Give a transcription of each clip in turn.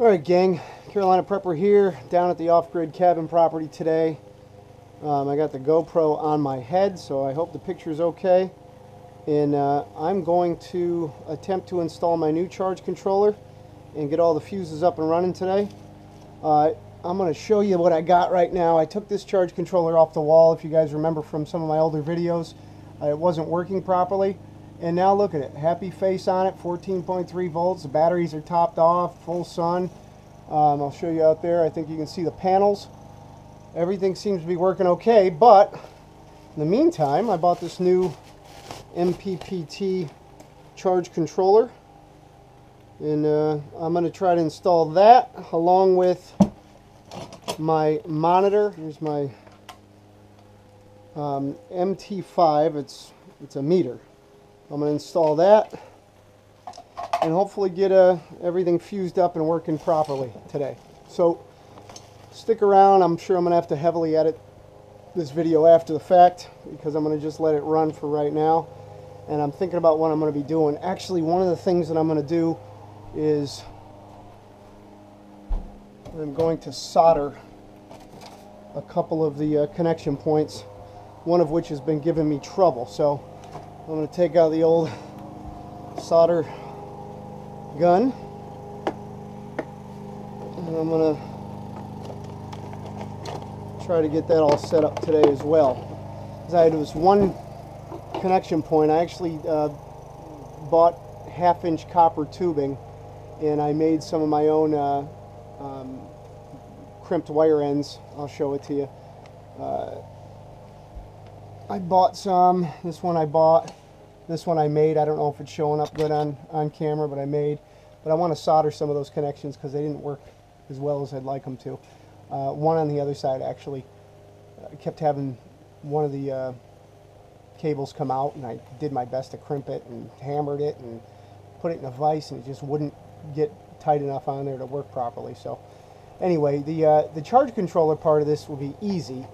All right, gang, Carolina Prepper here, down at the off-grid cabin property today. I got the GoPro on my head, so I hope the picture's okay. And I'm going to attempt to install my new charge controller and get all the fuses up and running today. I'm going to show you what I got right now. I took this charge controller off the wall, if you guys remember from some of my older videos. It wasn't working properly. And now look at it, happy face on it, 14.3 volts, the batteries are topped off, full sun. I'll show you out there, I think you can see the panels. Everything seems to be working okay, but in the meantime, I bought this new MPPT charge controller. And I'm gonna try to install that along with my monitor. Here's my MT5, it's a meter. I'm going to install that and hopefully get everything fused up and working properly today. So stick around. I'm sure I'm going to have to heavily edit this video after the fact because I'm going to just let it run for right now. And I'm thinking about what I'm going to be doing. Actually, one of the things that I'm going to do is I'm going to solder a couple of the connection points, one of which has been giving me trouble. So I'm going to take out the old solder gun and I'm going to try to get that all set up today as well. Because I had this one connection point, I actually bought half-inch copper tubing and I made some of my own crimped wire ends. I'll show it to you. I bought some. This one I bought. This one I made. I don't know if it's showing up good on camera, but I made. But I want to solder some of those connections because they didn't work as well as I'd like them to. One on the other side, actually. I kept having one of the cables come out, and I did my best to crimp it and hammered it and put it in a vise, and it just wouldn't get tight enough on there to work properly. So anyway, the charge controller part of this will be easy.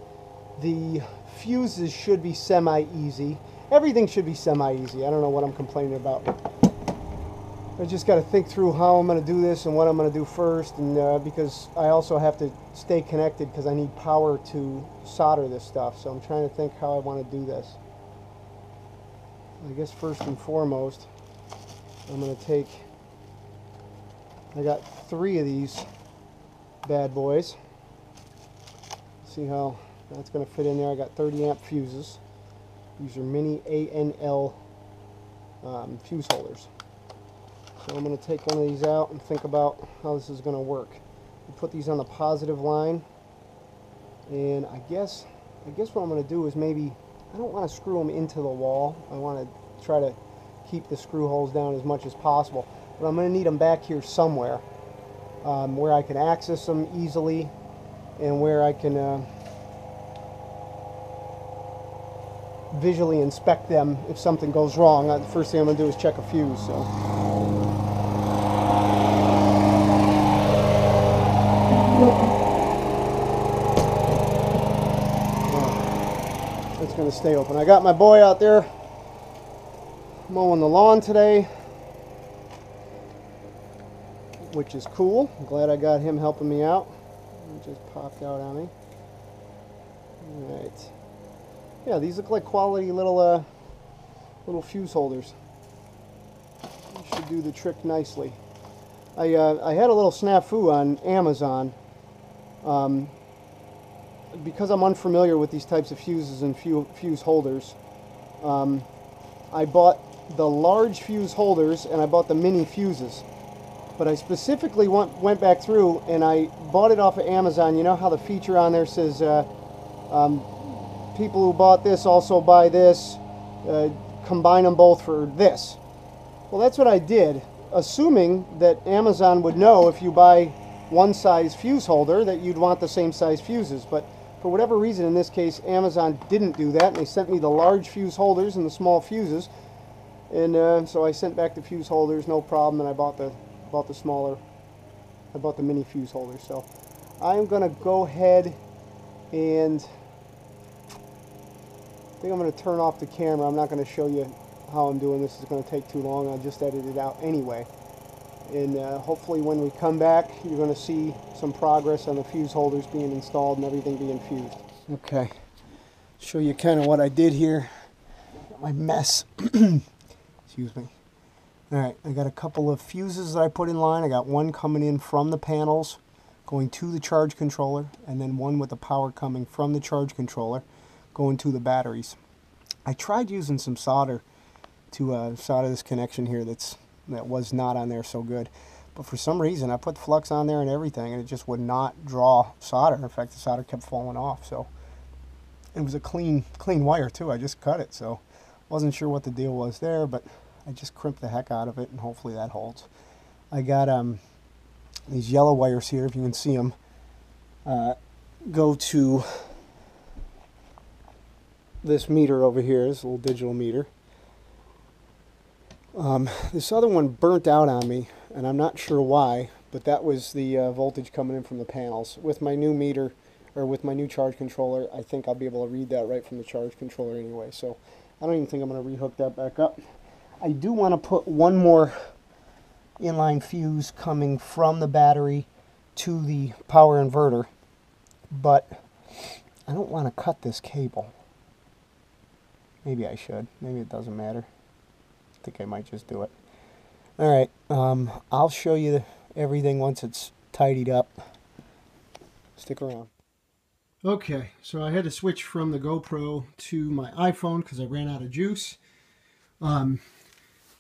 The fuses should be semi-easy. Everything should be semi-easy. I don't know what I'm complaining about. I just got to think through how I'm going to do this and what I'm going to do first, and because I also have to stay connected because I need power to solder this stuff. So I'm trying to think how I want to do this. I guess first and foremost, I'm going to take... I got three of these bad boys. See how... that's going to fit in there. I got 30 amp fuses. These are mini ANL fuse holders. So I'm going to take one of these out and think about how this is going to work. You put these on the positive line, and I guess what I'm going to do is maybe I don't want to screw them into the wall. I want to try to keep the screw holes down as much as possible. But I'm going to need them back here somewhere where I can access them easily and where I can visually inspect them if something goes wrong. The first thing I'm going to do is check a fuse. So it's going to stay open. I got my boy out there mowing the lawn today, which is cool. I'm glad I got him helping me out. It just popped out on me. All right. Yeah, these look like quality little little fuse holders. They should do the trick nicely. I had a little snafu on Amazon. Because I'm unfamiliar with these types of fuses and fuse holders, I bought the large fuse holders and I bought the mini fuses. But I specifically went back through and I bought it off of Amazon. You know how the feature on there says... people who bought this also buy this, combine them both for this. Well, that's what I did, assuming that Amazon would know if you buy one size fuse holder that you'd want the same size fuses. But for whatever reason, in this case, Amazon didn't do that, and they sent me the large fuse holders and the small fuses. And so I sent back the fuse holders, no problem, and I bought the mini fuse holders. So I'm gonna go ahead and I think I'm going to turn off the camera. I'm not going to show you how I'm doing this. It's going to take too long. I'll just edit it out anyway. and hopefully when we come back you're going to see some progress on the fuse holders being installed and everything being fused. Okay, show you kind of what I did here. My mess. Excuse me. Alright, I got a couple of fuses that I put in line. I got one coming in from the panels going to the charge controller, and then one with the power coming from the charge controller going to the batteries. I tried using some solder to solder this connection here that was not on there so good, but for some reason I put flux on there and everything and it just would not draw solder. In fact, the solder kept falling off. So it was a clean wire too. I just cut it, so wasn't sure what the deal was there, but I just crimped the heck out of it and hopefully that holds. I got these yellow wires here, if you can see them, go to this meter over here, this little digital meter. This other one burnt out on me and I'm not sure why, but that was the voltage coming in from the panels. With my new meter, or with my new charge controller, I think I'll be able to read that right from the charge controller anyway, so I don't even think I'm going to rehook that back up. I do want to put one more inline fuse coming from the battery to the power inverter, but I don't want to cut this cable. Maybe I should. Maybe it doesn't matter. I think I might just do it. Alright, I'll show you everything once it's tidied up. Stick around. Okay, so I had to switch from the GoPro to my iPhone because I ran out of juice. As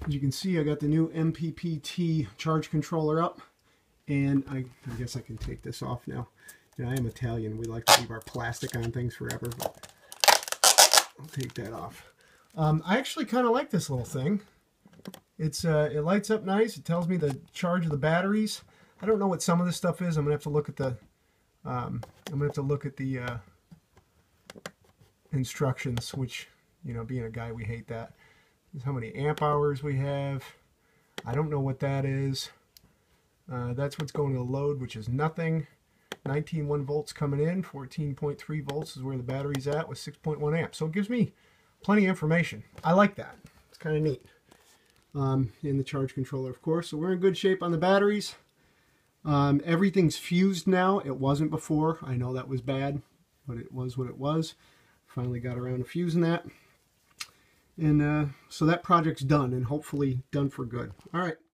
you can see, I got the new MPPT charge controller up, and I guess I can take this off now. Now, I am Italian. We like to leave our plastic on things forever, but I'll take that off. I actually kind of like this little thing. It's it lights up nice. It tells me the charge of the batteries. I don't know what some of this stuff is. I'm gonna have to look at the instructions, which, you know, being a guy, we hate that. How many amp hours we have. I don't know what that is. That's what's going to the load, which is nothing. 19.1 volts coming in. 14.3 volts is where the battery's at with 6.1 amps. So it gives me plenty of information. I like that. It's kind of neat. In the charge controller, of course. So we're in good shape on the batteries. Everything's fused now. It wasn't before. I know that was bad, but it was what it was. Finally got around to fusing that. And so that project's done, and hopefully done for good. All right.